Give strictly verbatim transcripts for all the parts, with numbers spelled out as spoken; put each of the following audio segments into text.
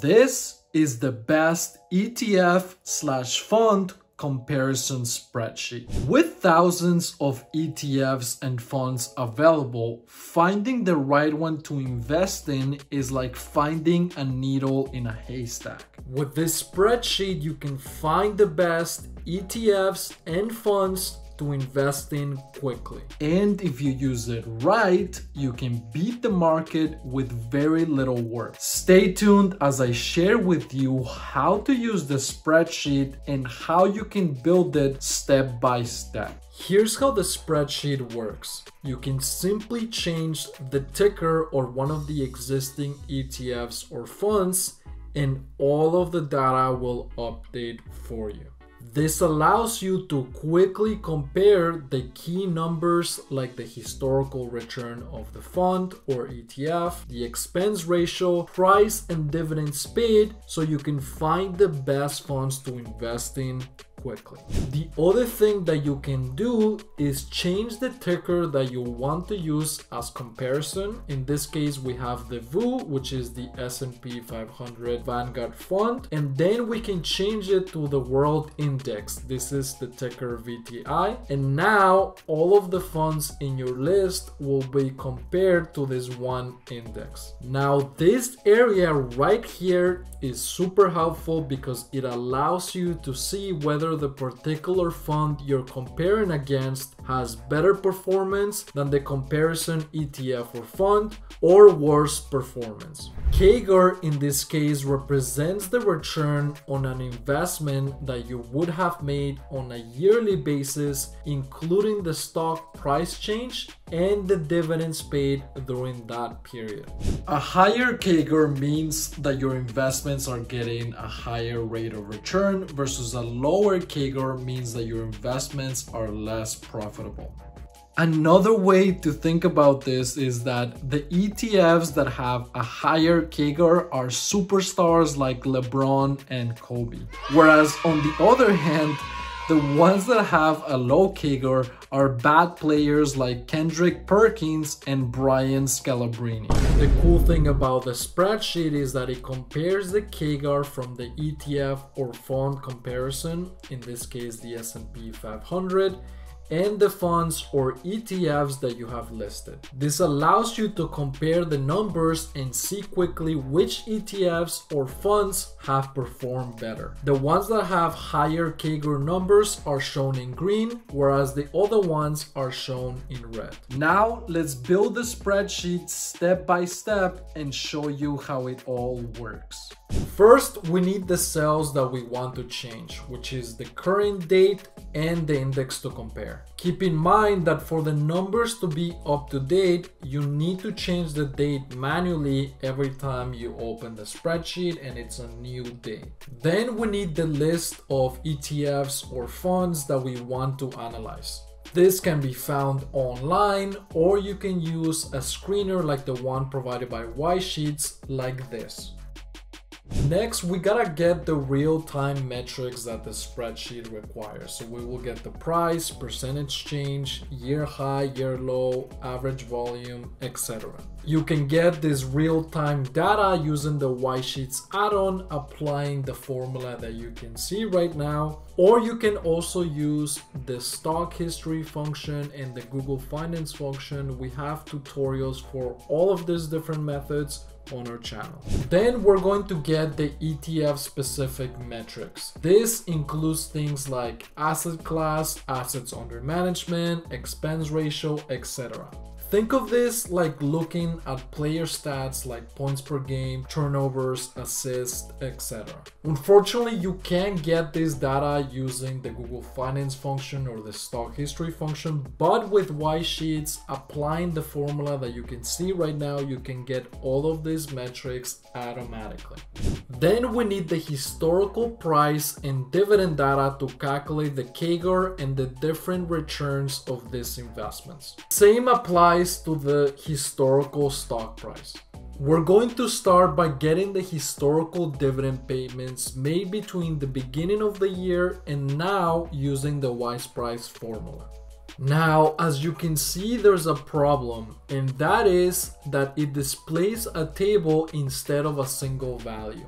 This is the best E T F slash fund comparison spreadsheet. With thousands of E T Fs and funds available, finding the right one to invest in is like finding a needle in a haystack. With this spreadsheet, you can find the best E T Fs and funds to invest in quickly. And if you use it right, you can beat the market with very little work. Stay tuned as I share with you how to use the spreadsheet and how you can build it step by step. Here's how the spreadsheet works. You can simply change the ticker or one of the existing E T Fs or funds, and all of the data will update for you. This allows you to quickly compare the key numbers like the historical return of the fund or E T F, the expense ratio, price and dividends paid, so you can find the best funds to invest in quickly. The other thing that you can do is change the ticker that you want to use as comparison. In this case, we have the V O O, which is the S and P five hundred Vanguard fund, and then we can change it to the World Index. This is the ticker V T I, and now all of the funds in your list will be compared to this one index. Now this area right here is super helpful because it allows you to see whether the particular fund you're comparing against has better performance than the comparison E T F or fund, or worse performance. C A G R in this case represents the return on an investment that you would have made on a yearly basis, including the stock price change and the dividends paid during that period. A higher C A G R means that your investments are getting a higher rate of return, versus a lower C A G R means that your investments are less profitable. Another way to think about this is that the E T Fs that have a higher C A G R are superstars like LeBron and Kobe, whereas on the other hand, the ones that have a low C A G R are bad players like Kendrick Perkins and Brian Scalabrine. The cool thing about the spreadsheet is that it compares the C A G R from the E T F or fund comparison, in this case the S and P five hundred, and the funds or E T Fs that you have listed. This allows you to compare the numbers and see quickly which E T Fs or funds have performed better. The ones that have higher C A G R numbers are shown in green, whereas the other ones are shown in red. Now let's build the spreadsheet step by step and show you how it all works. First, we need the cells that we want to change, which is the current date and the index to compare. Keep in mind that for the numbers to be up to date, you need to change the date manually every time you open the spreadsheet and it's a new date. Then we need the list of E T Fs or funds that we want to analyze. This can be found online, or you can use a screener like the one provided by Wisesheets like this. Next, we gotta get the real-time metrics that the spreadsheet requires. So we will get the price, percentage change, year high, year low, average volume, et cetera. You can get this real-time data using the Wisesheets add-on, applying the formula that you can see right now, or you can also use the stock history function and the Google Finance function. We have tutorials for all of these different methods on our channel. Then we're going to get the E T F specific metrics. This includes things like asset class, assets under management, expense ratio, et cetera. Think of this like looking at player stats like points per game, turnovers, assists, et cetera. Unfortunately, you can't get this data using the Google Finance function or the stock history function, but with Wisesheets, applying the formula that you can see right now, you can get all of these metrics automatically. Then we need the historical price and dividend data to calculate the C A G R and the different returns of these investments. Same applies to the historical stock price. We're going to start by getting the historical dividend payments made between the beginning of the year and now using the Wise Price formula. Now, as you can see, there's a problem, and that is that it displays a table instead of a single value.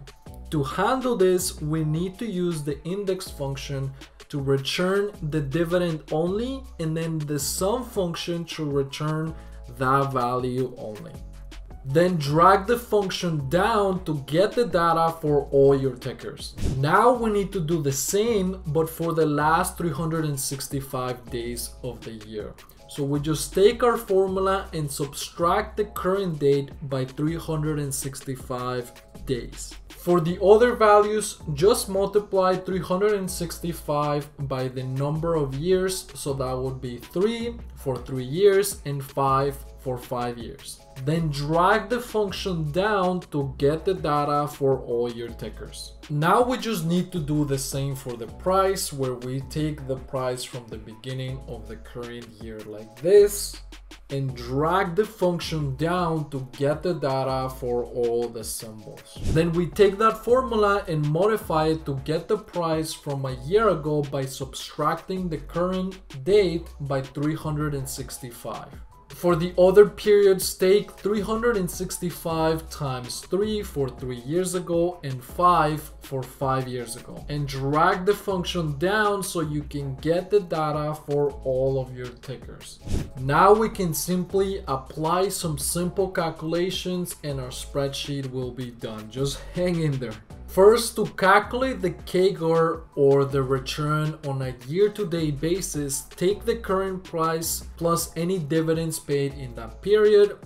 To handle this, we need to use the index function to return the dividend only, and then the sum function to return that value only. Then drag the function down to get the data for all your tickers. Now we need to do the same, but for the last three hundred sixty-five days of the year. So we just take our formula and subtract the current date by three hundred sixty-five days. For the other values, just multiply three hundred sixty-five by the number of years, so that would be three for three years and five for five years. Then drag the function down to get the data for all your tickers. Now we just need to do the same for the price, where we take the price from the beginning of the current year like this, and drag the function down to get the data for all the symbols. Then we take that formula and modify it to get the price from a year ago by subtracting the current date by three hundred sixty-five. For the other periods, take three hundred sixty-five times three for three years ago and five for five years ago, and drag the function down so you can get the data for all of your tickers. Now we can simply apply some simple calculations and our spreadsheet will be done. Just hang in there. First, to calculate the C A G R, or the return on a year-to-date basis, take the current price plus any dividends paid in that period,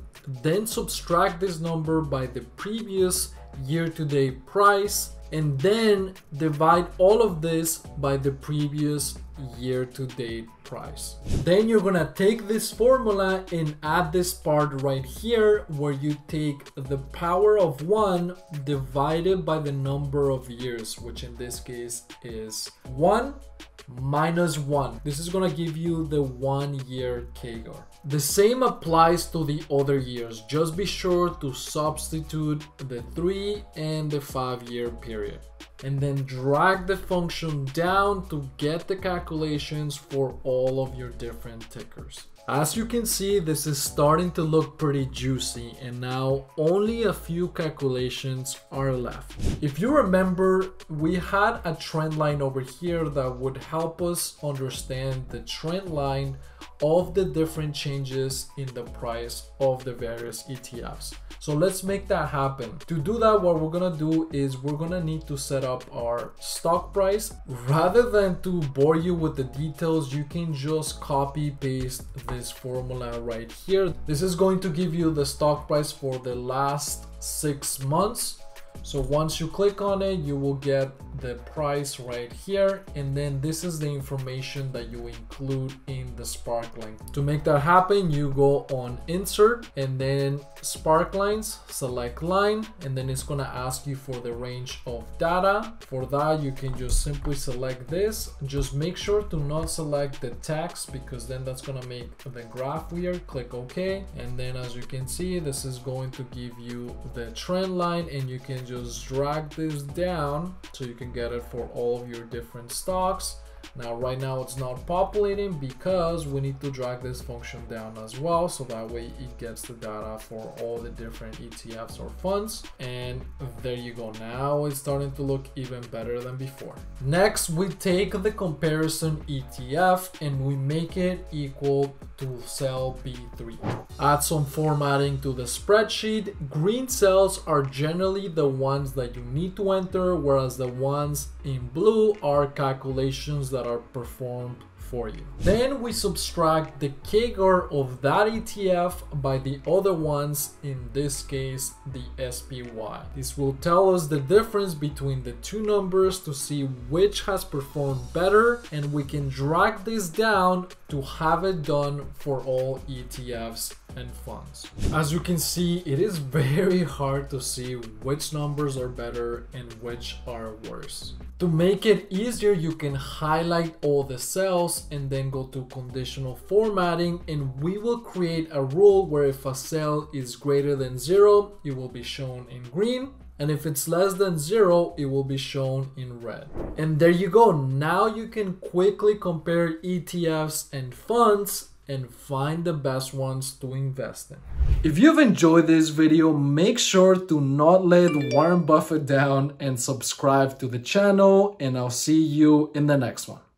then subtract this number by the previous year-to-date price, and then divide all of this by the previous year-to-date price. Then you're gonna take this formula and add this part right here, where you take the power of one divided by the number of years, which in this case is one minus one. This is gonna give you the one year C A G R. The same applies to the other years. Just be sure to substitute the three and the five year period, and then drag the function down to get the calculations for all of your different tickers. As you can see, this is starting to look pretty juicy, and now only a few calculations are left. If you remember, we had a trend line over here that would help us understand the trend line of the different changes in the price of the various E T Fs. So let's make that happen. To do that, what we're gonna do is we're gonna need to set up our stock price. Rather than to bore you with the details, you can just copy paste this formula right here. This is going to give you the stock price for the last six months. So once you click on it, you will get the price right here, and then this is the information that you include in the Sparkline. To make that happen, you go on Insert and then Sparklines, select line, and then it's gonna ask you for the range of data. For that, you can just simply select this. Just make sure to not select the text, because then that's gonna make the graph weird. Click OK, and then as you can see, this is going to give you the trend line, and you can just drag this down so you can get it for all of your different stocks. Now right now it's not populating because we need to drag this function down as well, so that way it gets the data for all the different E T Fs or funds. And there you go, now it's starting to look even better than before. Next, we take the comparison E T F and we make it equal to cell B three. Add some formatting to the spreadsheet. Green cells are generally the ones that you need to enter, whereas the ones in blue are calculations that are performed for you. Then we subtract the C A G R of that E T F by the other ones, in this case the S P Y. This will tell us the difference between the two numbers to see which has performed better, and we can drag this down to have it done for all E T Fs and funds. As you can see, it is very hard to see which numbers are better and which are worse. To make it easier, you can highlight all the cells and then go to conditional formatting, and we will create a rule where if a cell is greater than zero, it will be shown in green, and if it's less than zero, it will be shown in red. And there you go, now you can quickly compare E T Fs and funds and find the best ones to invest in. If you've enjoyed this video, make sure to not let Warren Buffett down and subscribe to the channel, and I'll see you in the next one.